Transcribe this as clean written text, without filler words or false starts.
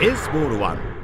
Baseball One.